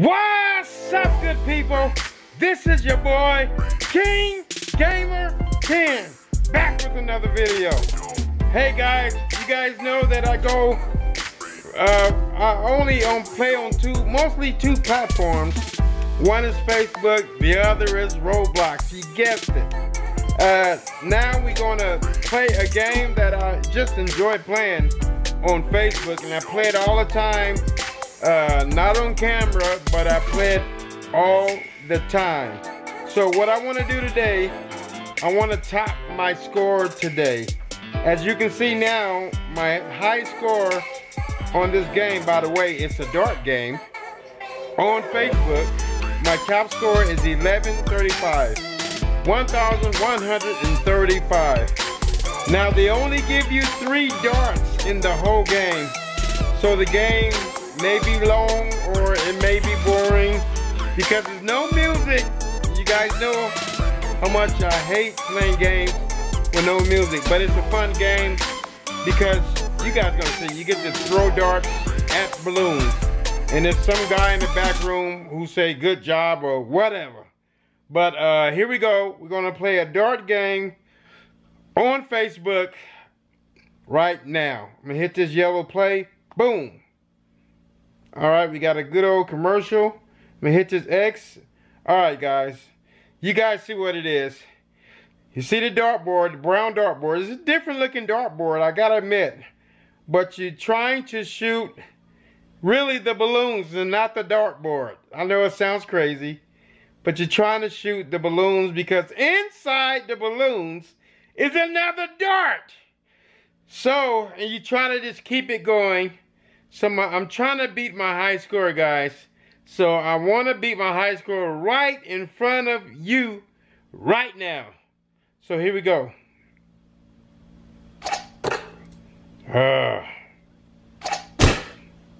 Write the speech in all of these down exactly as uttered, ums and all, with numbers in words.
What's up, good people? This is your boy, King Gamer Ken, back with another video. Hey guys, you guys know that I go, uh, I only on play on two, mostly two platforms. One is Facebook, the other is Roblox, you guessed it. Uh, now we're gonna play a game that I just enjoy playing on Facebook, and I play it all the time. Uh, not on camera, but I play it all the time. So what I want to do today, I want to top my score today. As you can see now, my high score on this game, by the way, it's a dark game, on Facebook, my top score is eleven thirty-five. eleven thirty-five. Now they only give you three darts in the whole game. So the game may be long or it may be boring because there's no music. You guys know how much I hate playing games with no music, but it's a fun game because you guys gonna see, you get to throw darts at balloons, and there's some guy in the back room who say good job or whatever. But uh, here we go. We're gonna play a dart game on Facebook right now. I'm gonna hit this yellow play. Boom. Alright, we got a good old commercial. I'm gonna hit this X. Alright guys, you guys see what it is. You see the dartboard, the brown dartboard. It's a different looking dartboard, I gotta admit. But you're trying to shoot really the balloons and not the dartboard. I know it sounds crazy, but you're trying to shoot the balloons because inside the balloons is another dart. So, and you're trying to just keep it going. So my, I'm trying to beat my high score, guys. So I want to beat my high score right in front of you right now. So here we go. Uh,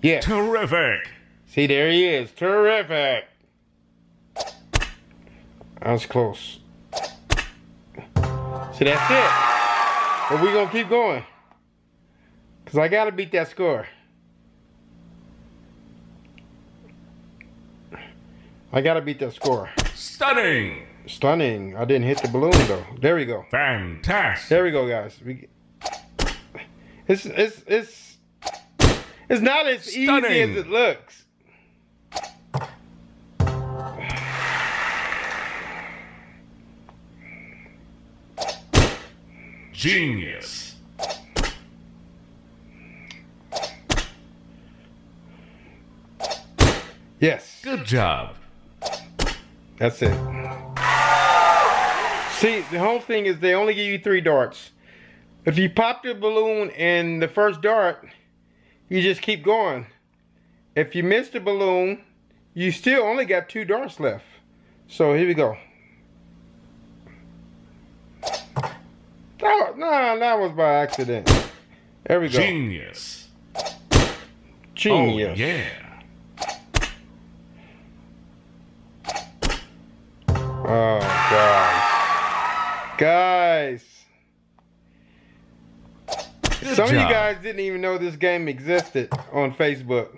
yeah. Terrific. See, there he is. Terrific. That was close. So that's it. But we're going to keep going, because I got to beat that score. I gotta beat that score. Stunning! Stunning. I didn't hit the balloon though. There we go. Fantastic. There we go, guys. We... It's it's it's it's not as Stunning. Easy as it looks. Genius. Yes. Good job. That's it. See, the whole thing is they only give you three darts. If you pop the balloon and the first dart, you just keep going. If you miss the balloon, you still only got two darts left. So here we go. That, nah, that was by accident. There we go. Genius. Genius. Oh, yeah. Oh, guys. Guys. Good Some job. Of you guys didn't even know this game existed on Facebook.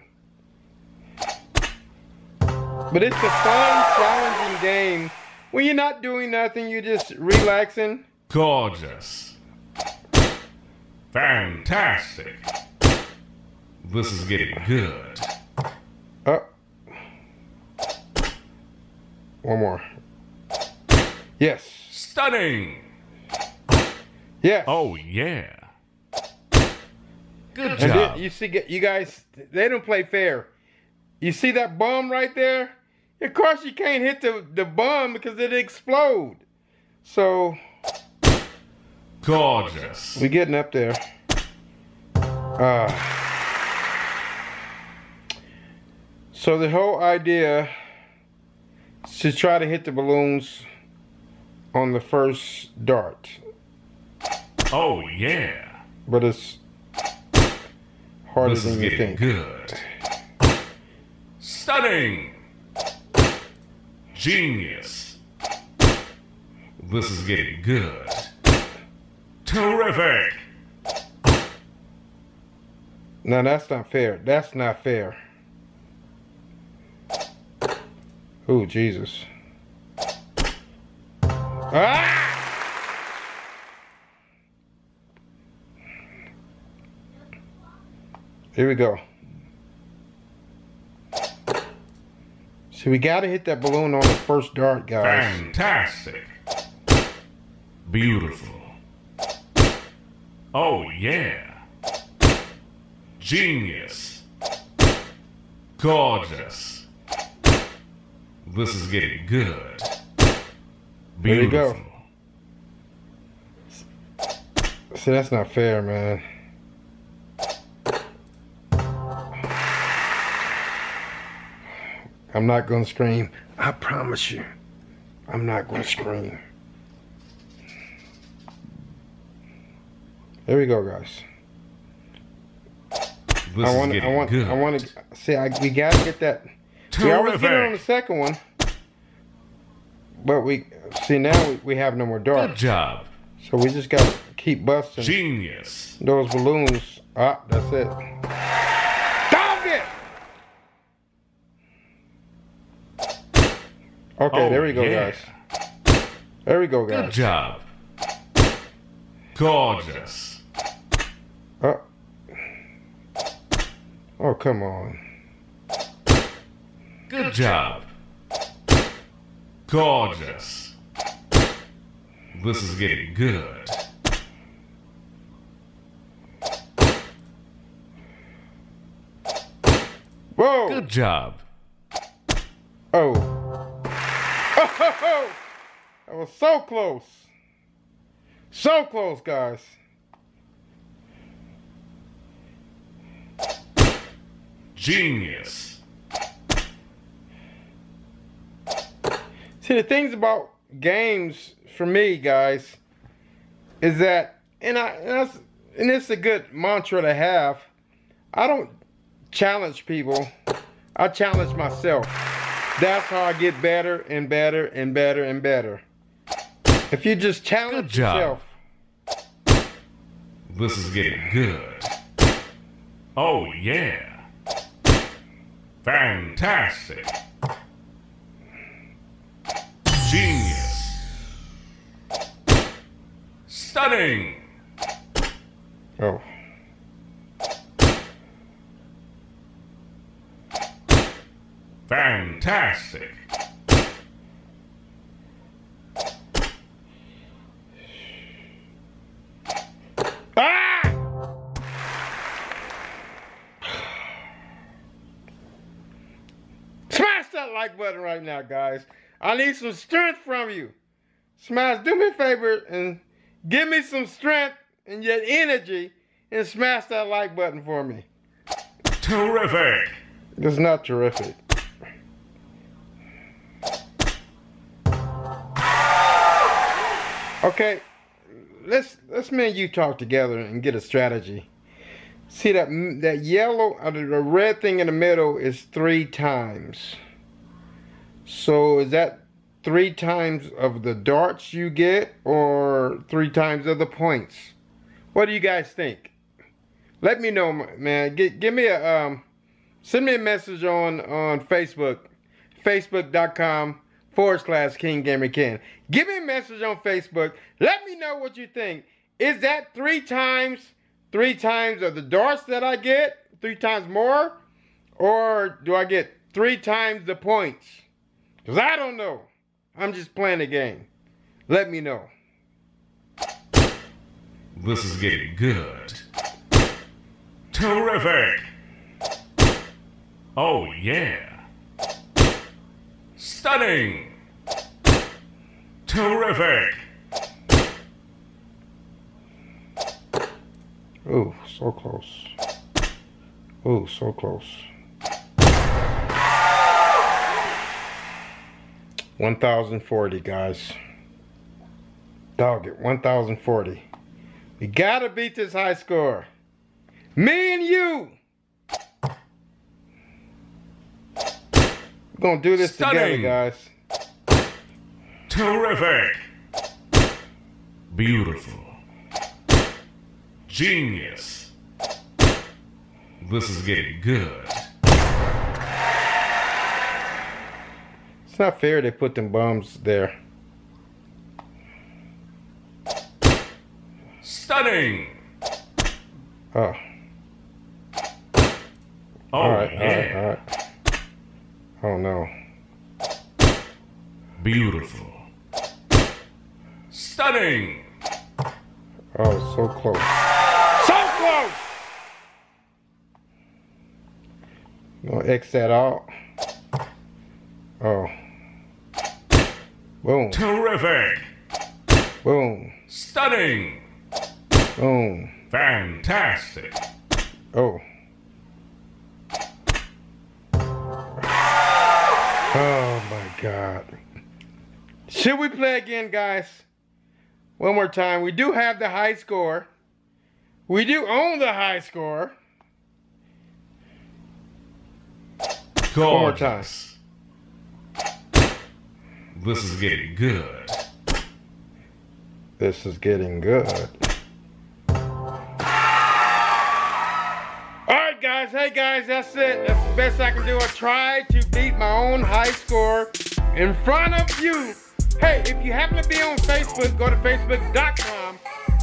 But it's a fun, challenging game. When you're not doing nothing, you're just relaxing. Gorgeous. Fantastic. This is getting good. Oh. One more. Yes. Stunning. Yes. Oh yeah. Good job. You see, you guys, they don't play fair. You see that bomb right there? Of course you can't hit the the bomb because it explode. So. Gorgeous. We're getting up there. Uh, so the whole idea is to try to hit the balloons on the first dart. Oh yeah. But it's harder than you think. Good. Stunning. Genius. This is getting good. Terrific. No, that's not fair. That's not fair. Oh, Jesus. Ah! Here we go. So we gotta hit that balloon on the first dart, guys. Fantastic. Beautiful. Oh, yeah. Genius. Gorgeous. This is getting good. Beautiful. There you go. See, that's not fair, man. I'm not gonna scream. I promise you. I'm not gonna scream. There we go, guys. This I want. I want. Good. I want to see. I, we gotta get that. Terrific. We always get it on the second one, but we see now we, we have no more darts. Good job. So we just gotta keep busting. Genius. Those balloons. Ah, that's it. Stop it. Okay, oh, there we go, yeah. guys. There we go, guys. Good job. Gorgeous. Uh, oh, come on. Good job. Gorgeous. This is getting good. Whoa! Good job. Oh. Oh! That was so close. So close, guys. Genius. See, the things about games for me, guys, is that, and I and, that's, and it's a good mantra to have. I don't challenge people. I challenge myself. That's how I get better and better and better and better. If you just challenge yourself. This is getting good. Oh yeah. Fantastic. Genius. Stunning. Oh. Fantastic. Like button right now, guys. I need some strength from you. Smash, do me a favor and give me some strength and your energy and smash that like button for me. Terrific. It's not terrific. Okay, let's let's me and you talk together and get a strategy. See that that yellow or the red thing in the middle is three times. So is that three times of the darts you get or three times of the points? What do you guys think? Let me know, man. Get, give me a, um, send me a message on, on Facebook, facebook.com forward slash King Gamer Ken. Give me a message on Facebook. Let me know what you think. Is that three times, three times of the darts that I get, three times more? Or do I get three times the points? Because I don't know. I'm just playing a game. Let me know. This is getting good. Terrific. Oh, yeah. Stunning. Terrific. Oh, so close. Oh, so close. one thousand forty, guys. Dog it, one thousand forty. We gotta beat this high score. Me and you. We're gonna do this Stunning. together, guys. Terrific. Beautiful. Genius. This is getting good. It's not fair they put them bombs there. Stunning! Oh. Oh, alright, alright, alright. Oh no. Beautiful. Stunning! Oh, so close. So close! Gonna X that out. Oh. Boom. Terrific! Boom. Stunning! Boom. Fantastic! Oh. Oh my god. Should we play again, guys? One more time. We do have the high score. We do own the high score. Gorgeous. One more time. This is getting good. This is getting good. Guys, hey guys, that's it. That's the best I can do. I tried to beat my own high score in front of you. Hey, if you happen to be on Facebook, go to facebook.com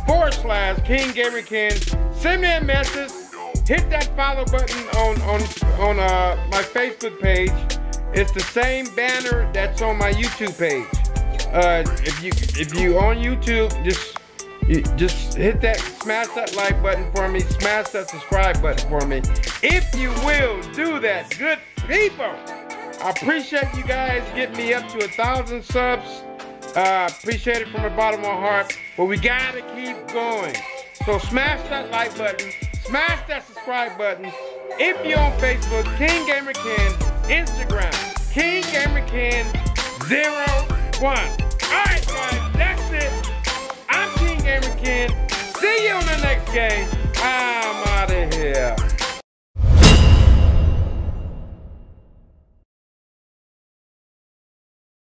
forward slash King Gamer Ken. Send me a message. Hit that follow button on on on uh, my Facebook page. It's the same banner that's on my YouTube page. Uh, if you if you on YouTube, just. You just hit that, smash that like button for me, smash that subscribe button for me. If you will do that, good people. I appreciate you guys getting me up to a thousand subs. Uh, appreciate it from the bottom of my heart. But we gotta keep going. So smash that like button, smash that subscribe button. If you're on Facebook, King Gamer Ken, Instagram, King Gamer Ken zero one. Alright guys, that's it. I'm King Gamer Ken. See you on the next game. I'm out of here.